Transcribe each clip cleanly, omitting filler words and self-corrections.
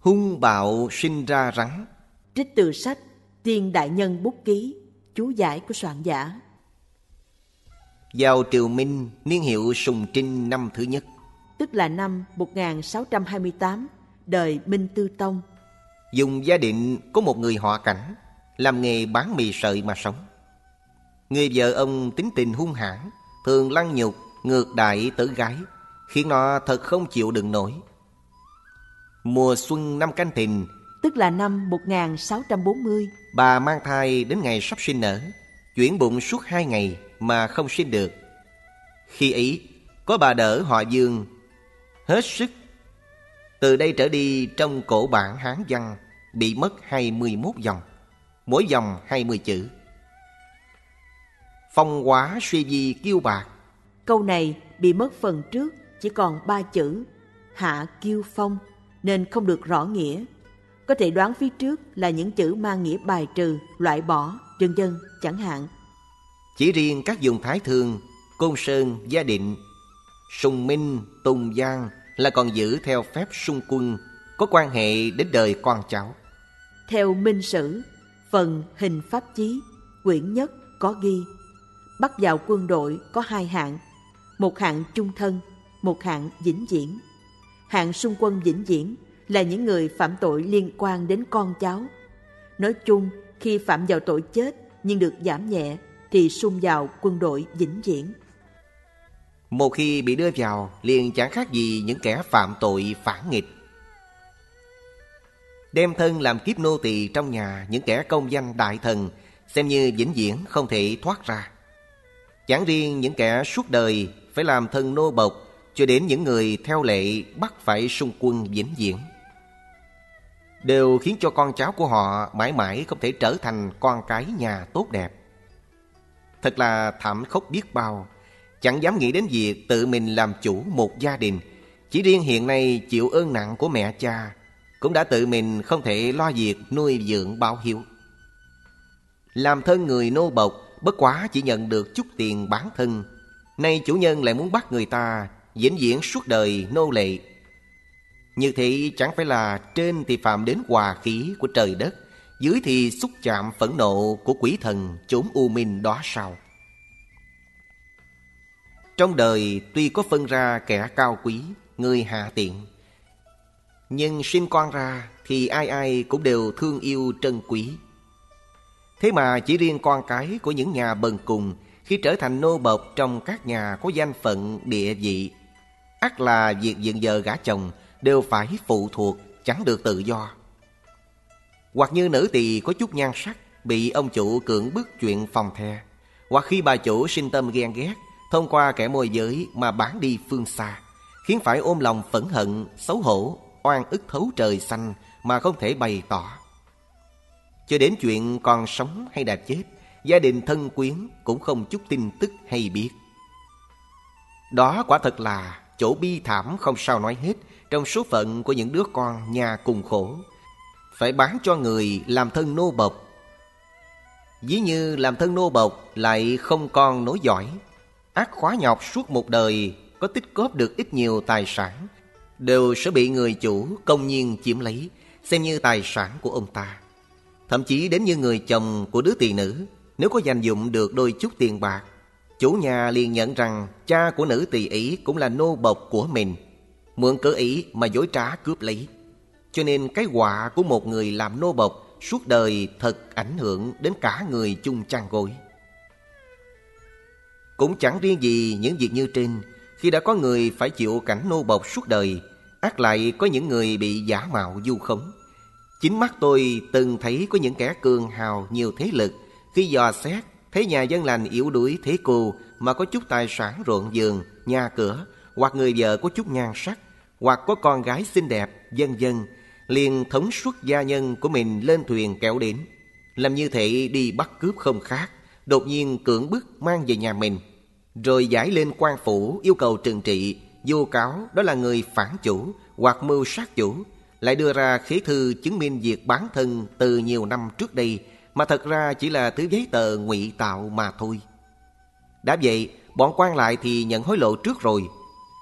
Hung bạo sinh ra rắn. Trích từ sách Tiên Đại Nhân Bút Ký, chú giải của soạn giả. Vào triều Minh, niên hiệu Sùng Trinh năm thứ nhất, tức là năm 1628, đời Minh Tư Tông. Dùng Gia Định có một người họ Cảnh, làm nghề bán mì sợi mà sống. Người vợ ông tính tình hung hãn, thường lăng nhục, ngược đãi tử gái, khiến nó thật không chịu đựng nổi. Mùa xuân năm Canh Thìn, tức là năm 1640, bà mang thai đến ngày sắp sinh nở, chuyển bụng suốt 2 ngày mà không sinh được. Khi ấy, có bà đỡ họ Dương hết sức. Từ đây trở đi, trong cổ bản Hán văn bị mất 21 dòng, mỗi dòng 20 chữ. Phong hóa suy di kiêu bạc, câu này bị mất phần trước, chỉ còn 3 chữ hạ kiêu phong, nên không được rõ nghĩa. Có thể đoán phía trước là những chữ mang nghĩa bài trừ, loại bỏ, vân vân chẳng hạn. Chỉ riêng các vùng Thái Thường, Côn Sơn, Gia Định, Sùng Minh, Tùng Giang là còn giữ theo phép xung quân, có quan hệ đến đời con cháu. Theo Minh Sử, phần Hình Pháp Chí, quyển nhất có ghi, bắt vào quân đội có 2 hạng, một hạng chung thân, một hạng vĩnh viễn. Hạng xung quân vĩnh viễn là những người phạm tội liên quan đến con cháu. Nói chung, khi phạm vào tội chết nhưng được giảm nhẹ thì xung vào quân đội vĩnh viễn. Một khi bị đưa vào liền chẳng khác gì những kẻ phạm tội phản nghịch. Đem thân làm kiếp nô tỳ trong nhà những kẻ công danh đại thần, xem như vĩnh viễn không thể thoát ra. Chẳng riêng những kẻ suốt đời phải làm thân nô bộc, cho đến những người theo lệ bắt phải xung quân vĩnh viễn, đều khiến cho con cháu của họ mãi mãi không thể trở thành con cái nhà tốt đẹp. Thật là thảm khốc biết bao, chẳng dám nghĩ đến việc tự mình làm chủ một gia đình. Chỉ riêng hiện nay chịu ơn nặng của mẹ cha, cũng đã tự mình không thể lo việc nuôi dưỡng báo hiếu. Làm thân người nô bộc bất quá chỉ nhận được chút tiền bán thân, nay chủ nhân lại muốn bắt người ta vĩnh viễn suốt đời nô lệ. Như thế chẳng phải là trên thì phạm đến hòa khí của trời đất, dưới thì xúc chạm phẫn nộ của quỷ thần chốn u minh đó sao? Trong đời tuy có phân ra kẻ cao quý, người hạ tiện, nhưng sinh con ra thì ai ai cũng đều thương yêu trân quý. Thế mà chỉ riêng con cái của những nhà bần cùng khi trở thành nô bộc trong các nhà có danh phận địa vị, ắt là việc dựng vợ gả chồng đều phải phụ thuộc, chẳng được tự do. Hoặc như nữ tỳ có chút nhan sắc bị ông chủ cưỡng bức chuyện phòng the, hoặc khi bà chủ sinh tâm ghen ghét thông qua kẻ môi giới mà bán đi phương xa, khiến phải ôm lòng phẫn hận, xấu hổ, oan ức thấu trời xanh mà không thể bày tỏ. Cho đến chuyện còn sống hay đã chết, gia đình thân quyến cũng không chút tin tức hay biết. Đó quả thật là chỗ bi thảm không sao nói hết trong số phận của những đứa con nhà cùng khổ, phải bán cho người làm thân nô bộc. Ví như làm thân nô bộc lại không con nối dõi, ác khóa nhọc suốt một đời, có tích góp được ít nhiều tài sản đều sẽ bị người chủ công nhiên chiếm lấy, xem như tài sản của ông ta. Thậm chí đến như người chồng của đứa tỳ nữ, nếu có dành dụm được đôi chút tiền bạc, chủ nhà liền nhận rằng cha của nữ tỳ ấy cũng là nô bộc của mình, mượn cớ ấy mà dối trá cướp lấy. Cho nên cái họa của một người làm nô bộc suốt đời thật ảnh hưởng đến cả người chung chăn gối. Cũng chẳng riêng gì những việc như trên, khi đã có người phải chịu cảnh nô bộc suốt đời, ắt lại có những người bị giả mạo vu khống. Chính mắt tôi từng thấy có những kẻ cường hào nhiều thế lực, khi dò xét thấy nhà dân lành yếu đuối thế cô mà có chút tài sản ruộng vườn, nhà cửa, hoặc người vợ có chút nhan sắc, hoặc có con gái xinh đẹp, vân vân, liền thống suất gia nhân của mình lên thuyền kéo đến, làm như thể đi bắt cướp không khác, đột nhiên cưỡng bức mang về nhà mình, rồi giải lên quan phủ yêu cầu trừng trị, vô cáo đó là người phản chủ hoặc mưu sát chủ, lại đưa ra khế thư chứng minh việc bán thân từ nhiều năm trước đây mà thật ra chỉ là thứ giấy tờ ngụy tạo mà thôi. Đã vậy, bọn quan lại thì nhận hối lộ trước rồi,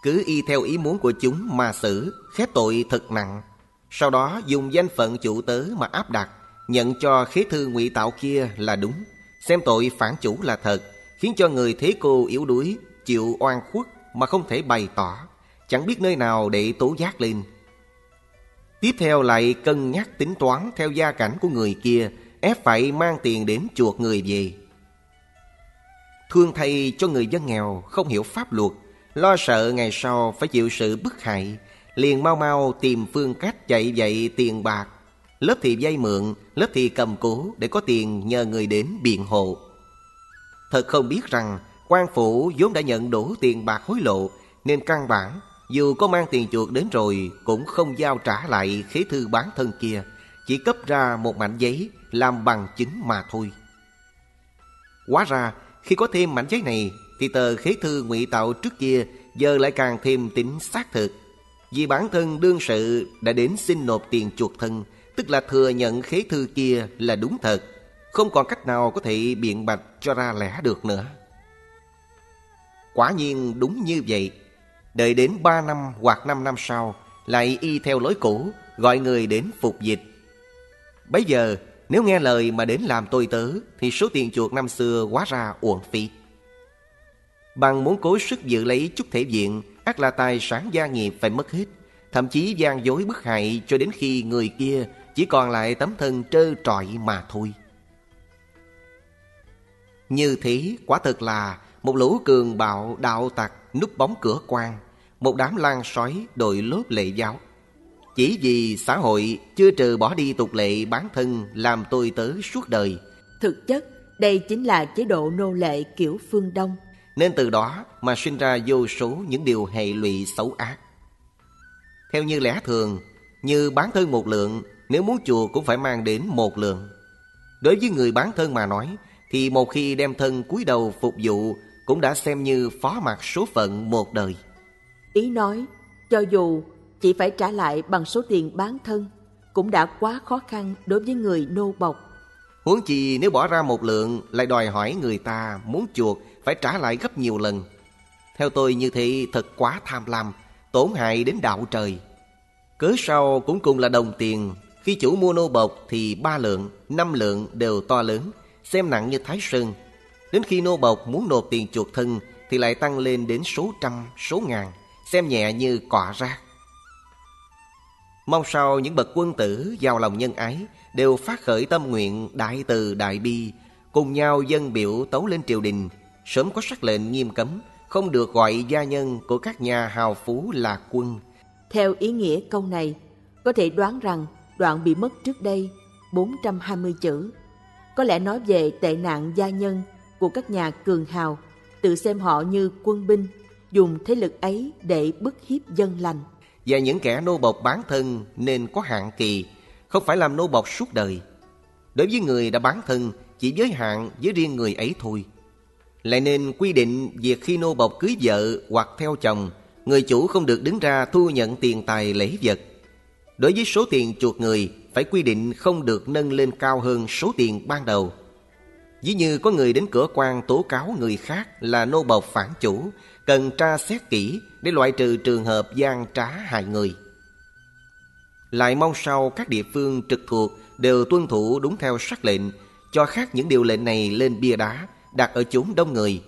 cứ y theo ý muốn của chúng mà xử, khép tội thật nặng. Sau đó dùng danh phận chủ tớ mà áp đặt, nhận cho khế thư ngụy tạo kia là đúng, xem tội phản chủ là thật, khiến cho người thế cô yếu đuối, chịu oan khuất mà không thể bày tỏ, chẳng biết nơi nào để tố giác lên. Tiếp theo lại cân nhắc tính toán theo gia cảnh của người kia, ép phải mang tiền đến chuộc người về. Thương thay cho người dân nghèo không hiểu pháp luật, lo sợ ngày sau phải chịu sự bức hại, liền mau mau tìm phương cách chạy dậy tiền bạc. Lớp thì vay mượn, lớp thì cầm cố để có tiền nhờ người đến biện hộ. Thật không biết rằng quan phủ vốn đã nhận đủ tiền bạc hối lộ, nên căn bản dù có mang tiền chuộc đến rồi cũng không giao trả lại khế thư bán thân kia, chỉ cấp ra một mảnh giấy làm bằng chứng mà thôi. Hóa ra khi có thêm mảnh giấy này thì tờ khế thư ngụy tạo trước kia giờ lại càng thêm tính xác thực, vì bản thân đương sự đã đến xin nộp tiền chuộc thân, tức là thừa nhận khế thư kia là đúng thật, không còn cách nào có thể biện bạch cho ra lẽ được nữa. Quả nhiên đúng như vậy. Đợi đến 3 năm hoặc 5 năm sau, lại y theo lối cũ, gọi người đến phục dịch. Bây giờ, nếu nghe lời mà đến làm tôi tớ, thì số tiền chuộc năm xưa hóa ra uổng phí. Bằng muốn cố sức giữ lấy chút thể diện, ắt là tài sản gia nghiệp phải mất hết, thậm chí gian dối bức hại cho đến khi người kia chỉ còn lại tấm thân trơ trọi mà thôi. Như thế quả thật là một lũ cường bạo đạo tặc núp bóng cửa quan, một đám lang sói đội lốt lệ giáo. Chỉ vì xã hội chưa trừ bỏ đi tục lệ bán thân làm tôi tớ suốt đời. Thực chất đây chính là chế độ nô lệ kiểu phương Đông, nên từ đó mà sinh ra vô số những điều hệ lụy xấu ác. Theo như lẽ thường, như bán thân một lượng, nếu muốn chuộc cũng phải mang đến một lượng. Đối với người bán thân mà nói, thì một khi đem thân cúi đầu phục vụ cũng đã xem như phó mặc số phận một đời. Ý nói, cho dù chỉ phải trả lại bằng số tiền bán thân cũng đã quá khó khăn đối với người nô bộc, huống chi nếu bỏ ra một lượng lại đòi hỏi người ta muốn chuộc phải trả lại gấp nhiều lần. Theo tôi như thế thật quá tham lam, tổn hại đến đạo trời. Cớ sau cũng cùng là đồng tiền, khi chủ mua nô bộc thì 3 lượng, 5 lượng đều to lớn, xem nặng như Thái Sơn. Đến khi nô bộc muốn nộp tiền chuộc thân thì lại tăng lên đến số trăm, số ngàn, xem nhẹ như cọ rác. Mong sao những bậc quân tử giàu lòng nhân ái đều phát khởi tâm nguyện đại từ đại bi, cùng nhau dâng biểu tấu lên triều đình, sớm có sắc lệnh nghiêm cấm, không được gọi gia nhân của các nhà hào phú là quân. Theo ý nghĩa câu này, có thể đoán rằng đoạn bị mất trước đây 420 chữ. Có lẽ nói về tệ nạn gia nhân của các nhà cường hào, tự xem họ như quân binh, dùng thế lực ấy để bức hiếp dân lành. Và những kẻ nô bộc bán thân nên có hạn kỳ, không phải làm nô bộc suốt đời. Đối với người đã bán thân, chỉ giới hạn với riêng người ấy thôi. Lại nên quy định việc khi nô bộc cưới vợ hoặc theo chồng, người chủ không được đứng ra thu nhận tiền tài lễ vật. Đối với số tiền chuộc người, phải quy định không được nâng lên cao hơn số tiền ban đầu. Ví như có người đến cửa quan tố cáo người khác là nô bộc phản chủ, cần tra xét kỹ để loại trừ trường hợp gian trá hại người. Lại mong sao các địa phương trực thuộc đều tuân thủ đúng theo sắc lệnh, cho khắc những điều lệnh này lên bia đá đặt ở chốn đông người.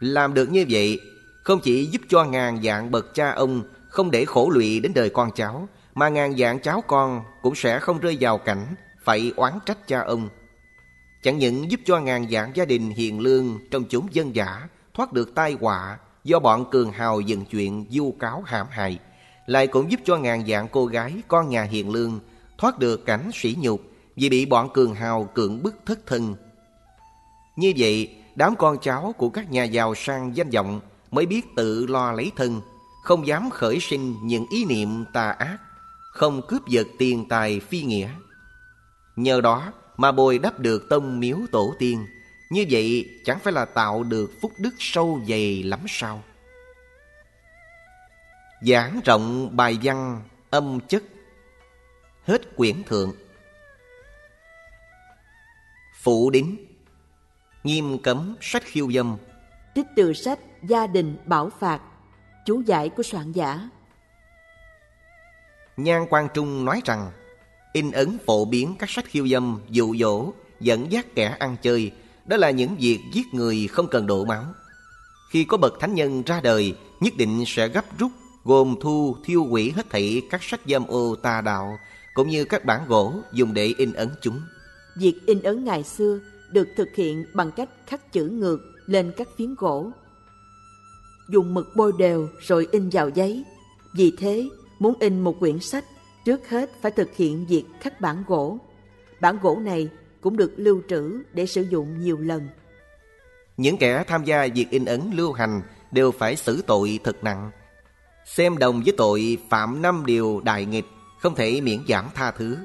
Làm được như vậy, không chỉ giúp cho ngàn vạn bậc cha ông không để khổ lụy đến đời con cháu, mà ngàn vạn cháu con cũng sẽ không rơi vào cảnh phải oán trách cha ông. Chẳng những giúp cho ngàn vạn gia đình hiền lương trong chốn dân dã thoát được tai họa do bọn cường hào dựng chuyện vu cáo hãm hại, lại cũng giúp cho ngàn vạn cô gái con nhà hiền lương thoát được cảnh sỉ nhục vì bị bọn cường hào cưỡng bức thất thân. Như vậy, đám con cháu của các nhà giàu sang danh vọng mới biết tự lo lấy thân, không dám khởi sinh những ý niệm tà ác, không cướp giật tiền tài phi nghĩa. Nhờ đó mà bồi đắp được tông miếu tổ tiên, như vậy chẳng phải là tạo được phúc đức sâu dày lắm sao? Giảng rộng bài văn âm chất. Hết quyển thượng. Phụ đính. Nghiêm cấm sách khiêu dâm. Trích từ sách Gia đình Bảo Phạt, chú giải của soạn giả. Nhan Quang Trung nói rằng in ấn phổ biến các sách khiêu dâm, dụ dỗ, dẫn dắt kẻ ăn chơi, đó là những việc giết người không cần đổ máu. Khi có bậc thánh nhân ra đời, nhất định sẽ gấp rút, gồm thu, thiêu hủy hết thảy các sách dâm ô tà đạo, cũng như các bản gỗ dùng để in ấn chúng. Việc in ấn ngày xưa được thực hiện bằng cách khắc chữ ngược lên các phiến gỗ, dùng mực bôi đều rồi in vào giấy. Vì thế, muốn in một quyển sách, trước hết phải thực hiện việc khắc bản gỗ. Bản gỗ này cũng được lưu trữ để sử dụng nhiều lần. Những kẻ tham gia việc in ấn lưu hành đều phải xử tội thật nặng, xem đồng với tội phạm 5 điều đại nghịch, không thể miễn giảm tha thứ.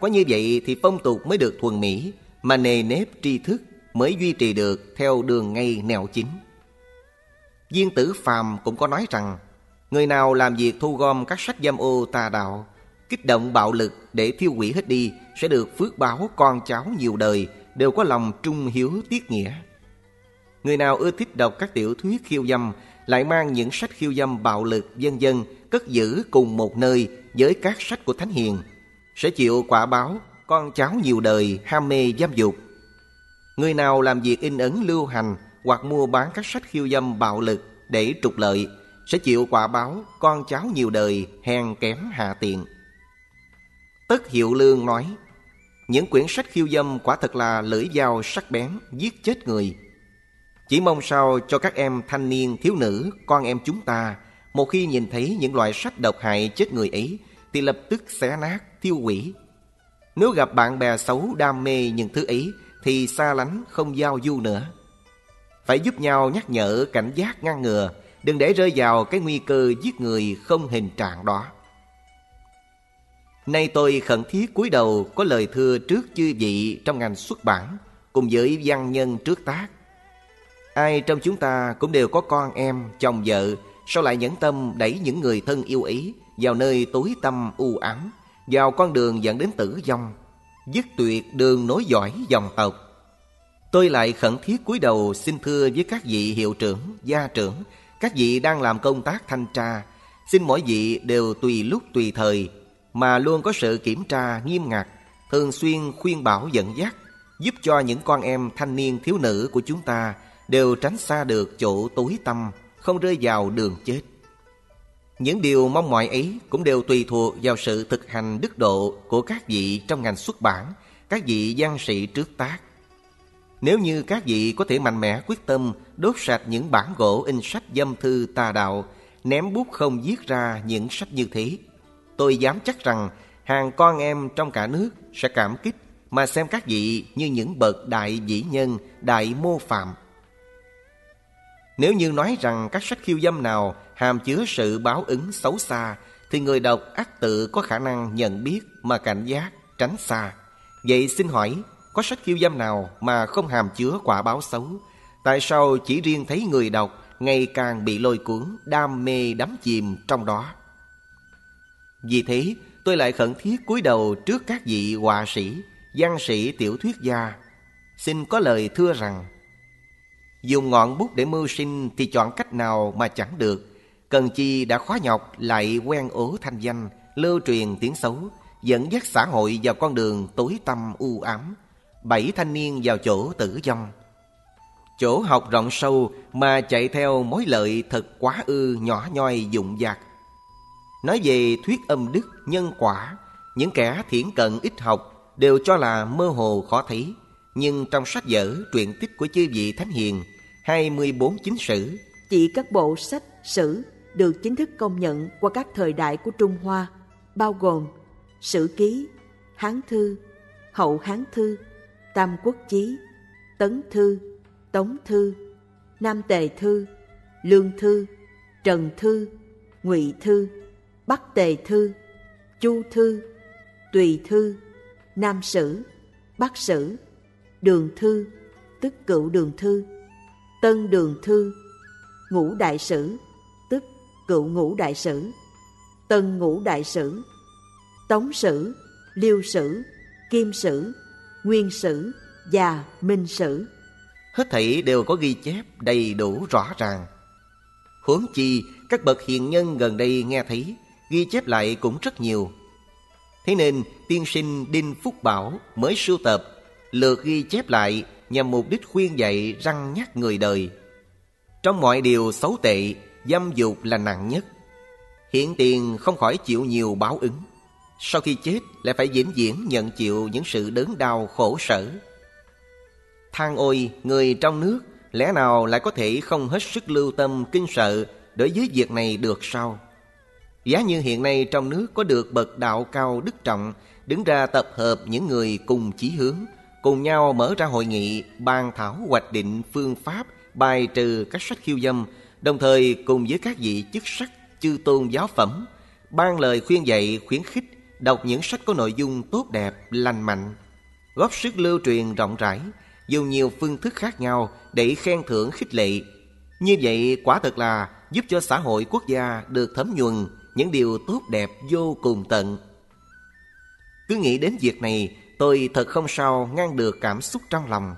Có như vậy thì phong tục mới được thuần mỹ, mà nề nếp tri thức mới duy trì được theo đường ngay nẻo chính. Viên Tử Phàm cũng có nói rằng, người nào làm việc thu gom các sách dâm ô tà đạo, kích động bạo lực để thiêu hủy hết đi, sẽ được phước báo con cháu nhiều đời, đều có lòng trung hiếu tiết nghĩa. Người nào ưa thích đọc các tiểu thuyết khiêu dâm, lại mang những sách khiêu dâm bạo lực vân vân cất giữ cùng một nơi với các sách của thánh hiền, sẽ chịu quả báo con cháu nhiều đời ham mê dâm dục. Người nào làm việc in ấn lưu hành hoặc mua bán các sách khiêu dâm bạo lực để trục lợi, sẽ chịu quả báo con cháu nhiều đời hèn kém hạ tiện. Tất Hiệu Lương nói, những quyển sách khiêu dâm quả thật là lưỡi dao sắc bén giết chết người. Chỉ mong sao cho các em thanh niên thiếu nữ, con em chúng ta, một khi nhìn thấy những loại sách độc hại chết người ấy thì lập tức xé nát, tiêu hủy. Nếu gặp bạn bè xấu đam mê những thứ ấy thì xa lánh, không giao du nữa. Phải giúp nhau nhắc nhở, cảnh giác, ngăn ngừa, đừng để rơi vào cái nguy cơ giết người không hình trạng đó. Nay tôi khẩn thiết cúi đầu có lời thưa trước chư vị trong ngành xuất bản, cùng với văn nhân trước tác. Ai trong chúng ta cũng đều có con em, chồng vợ, sao lại nhẫn tâm đẩy những người thân yêu ấy vào nơi tối tăm u ám, vào con đường dẫn đến tử vong, dứt tuyệt đường nối dõi dòng tộc. Tôi lại khẩn thiết cúi đầu xin thưa với các vị hiệu trưởng, gia trưởng, các vị đang làm công tác thanh tra, xin mỗi vị đều tùy lúc tùy thời mà luôn có sự kiểm tra nghiêm ngặt, thường xuyên khuyên bảo dẫn dắt, giúp cho những con em thanh niên thiếu nữ của chúng ta đều tránh xa được chỗ tối tăm, không rơi vào đường chết. Những điều mong mỏi ấy cũng đều tùy thuộc vào sự thực hành đức độ của các vị trong ngành xuất bản, các vị văn sĩ trước tác. Nếu như các vị có thể mạnh mẽ quyết tâm đốt sạch những bản gỗ in sách dâm thư tà đạo, ném bút không viết ra những sách như thế, tôi dám chắc rằng hàng con em trong cả nước sẽ cảm kích mà xem các vị như những bậc đại vĩ nhân, đại mô phạm. Nếu như nói rằng các sách khiêu dâm nào hàm chứa sự báo ứng xấu xa, thì người đọc ắt tự có khả năng nhận biết mà cảnh giác, tránh xa. Vậy xin hỏi, có sách khiêu dâm nào mà không hàm chứa quả báo xấu? Tại sao chỉ riêng thấy người đọc ngày càng bị lôi cuốn, đam mê đắm chìm trong đó? Vì thế, tôi lại khẩn thiết cúi đầu trước các vị họa sĩ, văn sĩ, tiểu thuyết gia, xin có lời thưa rằng, dùng ngọn bút để mưu sinh thì chọn cách nào mà chẳng được, cần chi đã khóa nhọc lại quen ố thanh danh, lưu truyền tiếng xấu, dẫn dắt xã hội vào con đường tối tăm u ám, bẫy thanh niên vào chỗ tử vong. Chỗ học rộng sâu mà chạy theo mối lợi thật quá ư nhỏ nhoi vụn vặt. Nói về thuyết âm đức, nhân quả, những kẻ thiển cận ít học đều cho là mơ hồ khó thấy. Nhưng trong sách vở, truyện tích của chư vị thánh hiền, 24 chính sử, chỉ các bộ sách sử được chính thức công nhận qua các thời đại của Trung Hoa, bao gồm Sử Ký, Hán Thư, Hậu Hán Thư, Tam Quốc Chí, Tấn Thư, Tống Thư, Nam Tề Thư, Lương Thư, Trần Thư, Ngụy Thư, Bắc Tề Thư, Chu Thư, Tùy Thư, Nam Sử, Bắc Sử, Đường Thư, tức Cựu Đường Thư, Tân Đường Thư, Ngũ Đại Sử, tức Cựu Ngũ Đại Sử, Tân Ngũ Đại Sử, Tống Sử, Liêu Sử, Kim Sử, Nguyên Sử và Minh Sử. Hết thảy đều có ghi chép đầy đủ rõ ràng. Huống chi, các bậc hiền nhân gần đây nghe thấy ghi chép lại cũng rất nhiều. Thế nên tiên sinh Đinh Phúc Bảo mới sưu tập, lượt ghi chép lại nhằm mục đích khuyên dạy răn nhắc người đời. Trong mọi điều xấu tệ, dâm dục là nặng nhất. Hiện tiền không khỏi chịu nhiều báo ứng, sau khi chết lại phải vĩnh viễn nhận chịu những sự đớn đau khổ sở. Than ôi, người trong nước lẽ nào lại có thể không hết sức lưu tâm kinh sợ đối với việc này được sao? Giá như hiện nay trong nước có được bậc đạo cao đức trọng đứng ra tập hợp những người cùng chí hướng, cùng nhau mở ra hội nghị, bàn thảo hoạch định phương pháp bài trừ các sách khiêu dâm, đồng thời cùng với các vị chức sắc, chư tôn giáo phẩm ban lời khuyên dạy, khuyến khích đọc những sách có nội dung tốt đẹp, lành mạnh, góp sức lưu truyền rộng rãi, dùng nhiều phương thức khác nhau để khen thưởng khích lệ. Như vậy quả thật là giúp cho xã hội quốc gia được thấm nhuần những điều tốt đẹp vô cùng tận. Cứ nghĩ đến việc này, tôi thật không sao ngăn được cảm xúc trong lòng.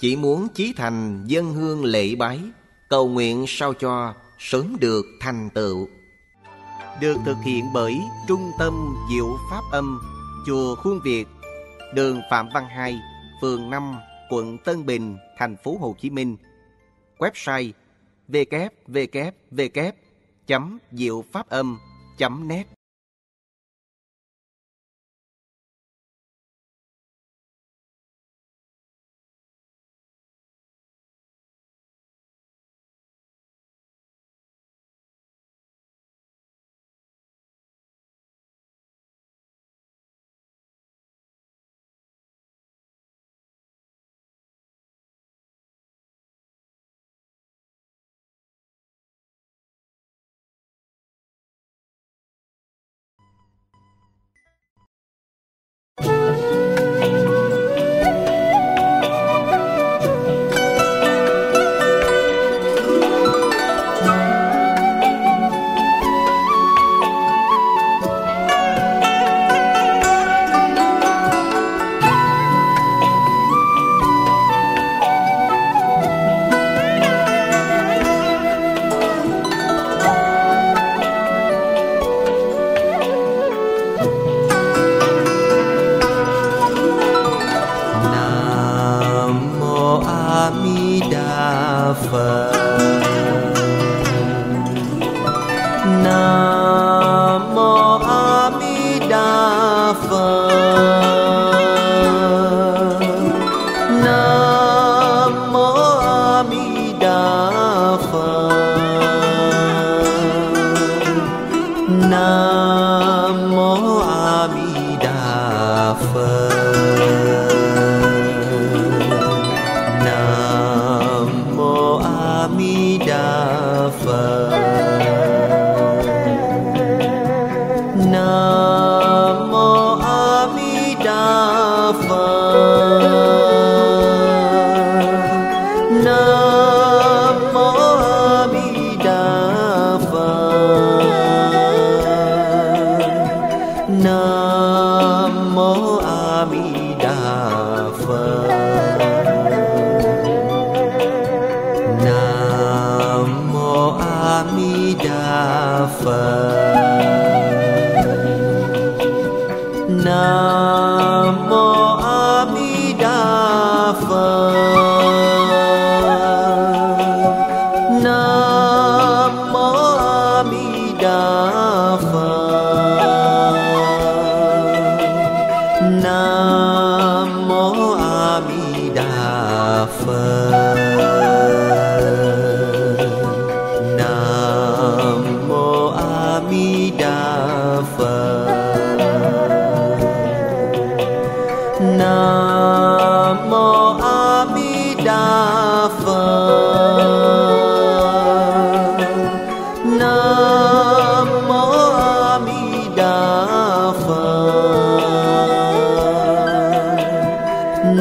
Chỉ muốn chí thành dâng hương lễ bái, cầu nguyện sao cho sớm được thành tựu. Được thực hiện bởi Trung tâm Diệu Pháp Âm, Chùa Khuôn Việt, đường Phạm Văn Hai, phường 5, quận Tân Bình, thành phố Hồ Chí Minh. Website www.diệu pháp âm.net.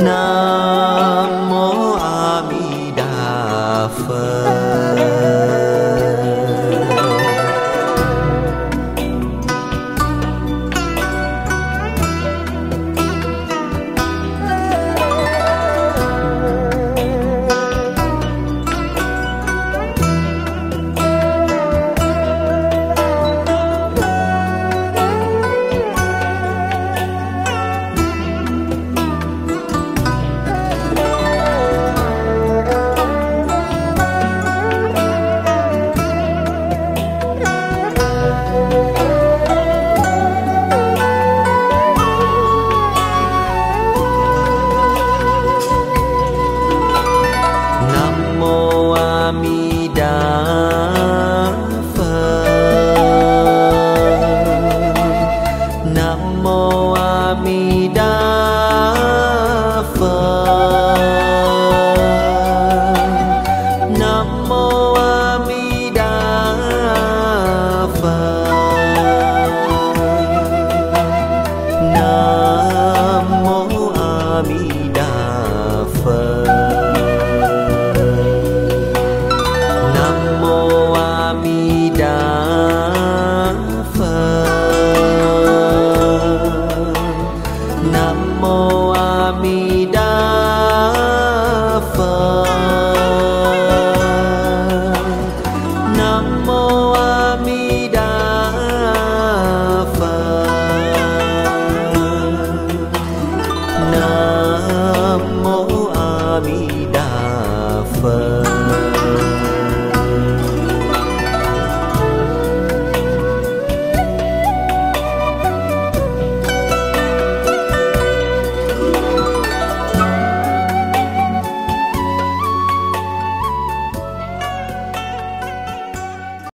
No.